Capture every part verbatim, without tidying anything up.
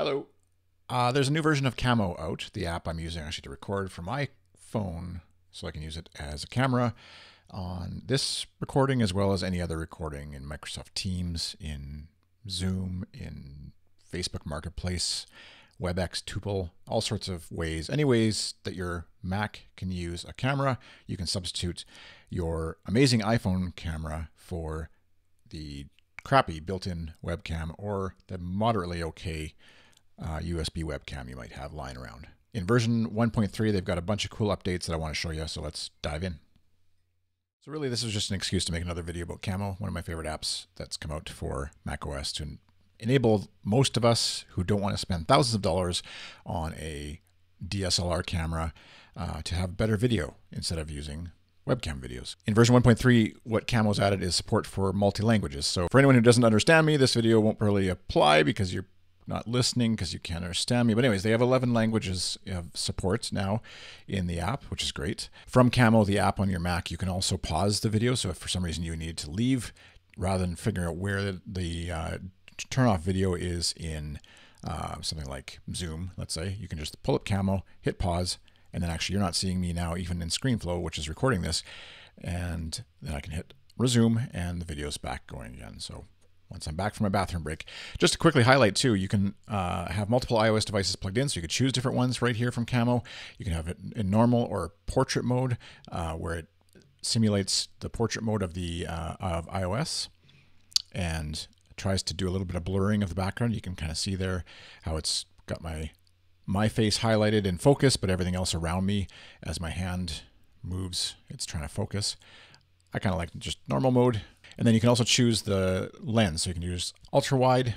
Hello. Uh, there's a new version of Camo out, the app I'm using actually to record from my phone so I can use it as a camera on this recording as well as any other recording in Microsoft Teams, in Zoom, in Facebook Marketplace, WebEx, Tuple, all sorts of ways. Any ways that your Mac can use a camera, you can substitute your amazing iPhone camera for the crappy built-in webcam or the moderately okay uh, U S B webcam you might have lying around. In version one point three, they've got a bunch of cool updates that I want to show you, so let's dive in. So really, this is just an excuse to make another video about Camo, one of my favorite apps that's come out for macOS to enable most of us who don't want to spend thousands of dollars on a D S L R camera uh, to have better video instead of using webcam videos. In version one point three, what Camo's added is support for multi-languages. So for anyone who doesn't understand me, this video won't really apply because you're not listening because you can't understand me. But anyways, they have eleven languages of support now in the app, which is great. From Camo, the app on your Mac, you can also pause the video. So if for some reason you need to leave, rather than figuring out where the, the uh, turn off video is in uh, something like Zoom, let's say, you can just pull up Camo, hit pause, and then actually you're not seeing me now even in ScreenFlow, which is recording this, and then I can hit resume and the video's back going again. So once I'm back from my bathroom break, just to quickly highlight too, you can uh, have multiple iOS devices plugged in, so you could choose different ones right here from Camo. You can have it in normal or portrait mode, uh, where it simulates the portrait mode of the uh, of iOS and tries to do a little bit of blurring of the background. You can kind of see there how it's got my my face highlighted in focus, but everything else around me as my hand moves, it's trying to focus. I kind of like just normal mode. And then you can also choose the lens. So you can use ultra wide,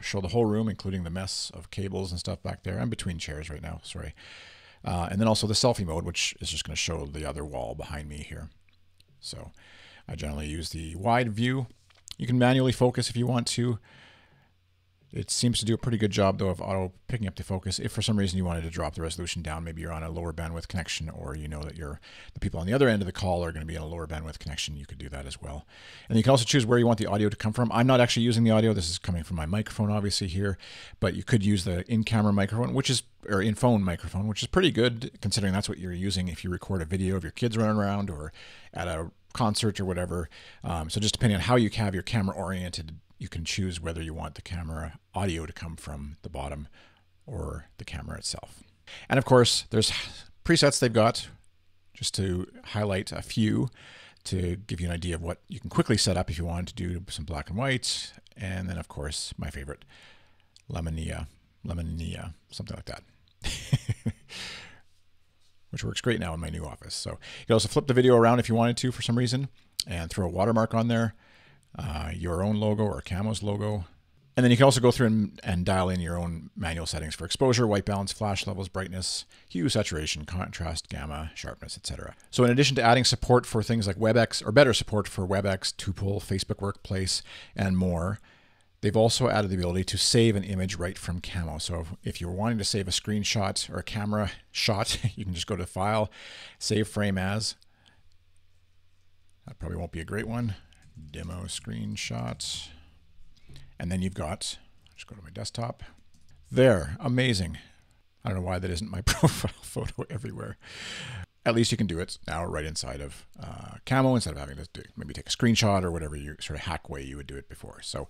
show the whole room, including the mess of cables and stuff back there. I'm between chairs right now, sorry. Uh, and then also the selfie mode, which is just going to show the other wall behind me here. So I generally use the wide view. You can manually focus if you want to. It seems to do a pretty good job, though, of auto picking up the focus. If for some reason you wanted to drop the resolution down, maybe you're on a lower bandwidth connection, or you know that you're, the people on the other end of the call are going to be on a lower bandwidth connection, you could do that as well. And you can also choose where you want the audio to come from. I'm not actually using the audio. This is coming from my microphone, obviously, here. But you could use the in-camera microphone, which is, or in-phone microphone, which is pretty good, considering that's what you're using if you record a video of your kids running around or at a concert or whatever. Um, so just depending on how you have your camera-oriented, you can choose whether you want the camera audio to come from the bottom or the camera itself. And of course, there's presets they've got, just to highlight a few, to give you an idea of what you can quickly set up if you wanted to do some black and white. And then of course, my favorite, Lemonia, Lemonia, something like that. Which works great now in my new office. So you can also flip the video around if you wanted to for some reason and throw a watermark on there. Uh, your own logo or Camo's logo. And then you can also go through and, and dial in your own manual settings for exposure, white balance, flash levels, brightness, hue, saturation, contrast, gamma, sharpness, et cetera. So in addition to adding support for things like WebEx, or better support for WebEx, Tuple, Facebook Workplace, and more, they've also added the ability to save an image right from Camo. So if you're wanting to save a screenshot or a camera shot, you can just go to File, Save Frame As. That probably won't be a great one. Demo screenshot, and then you've got, just go to my desktop there. Amazing. I don't know why that isn't my profile photo everywhere. At least you can do it now right inside of uh, Camo instead of having to do, maybe take a screenshot or whatever you sort of hack way you would do it before. So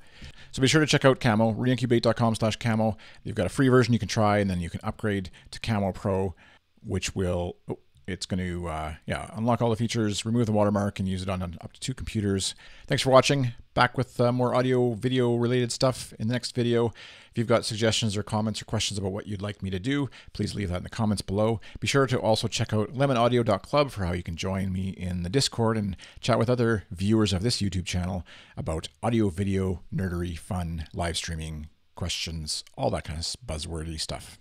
so be sure to check out Camo, reincubate dot com slash Camo. You've got a free version you can try, and then you can upgrade to Camo Pro, which will oh, It's going to uh, yeah, unlock all the features, remove the watermark, and use it on up to two computers. Thanks for watching. Back with uh, more audio, video related stuff in the next video. If you've got suggestions or comments or questions about what you'd like me to do, please leave that in the comments below. Be sure to also check out Lemon Audio dot Club for how you can join me in the Discord and chat with other viewers of this YouTube channel about audio, video, nerdery, fun, live streaming, questions, all that kind of buzzwordy stuff.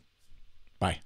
Bye.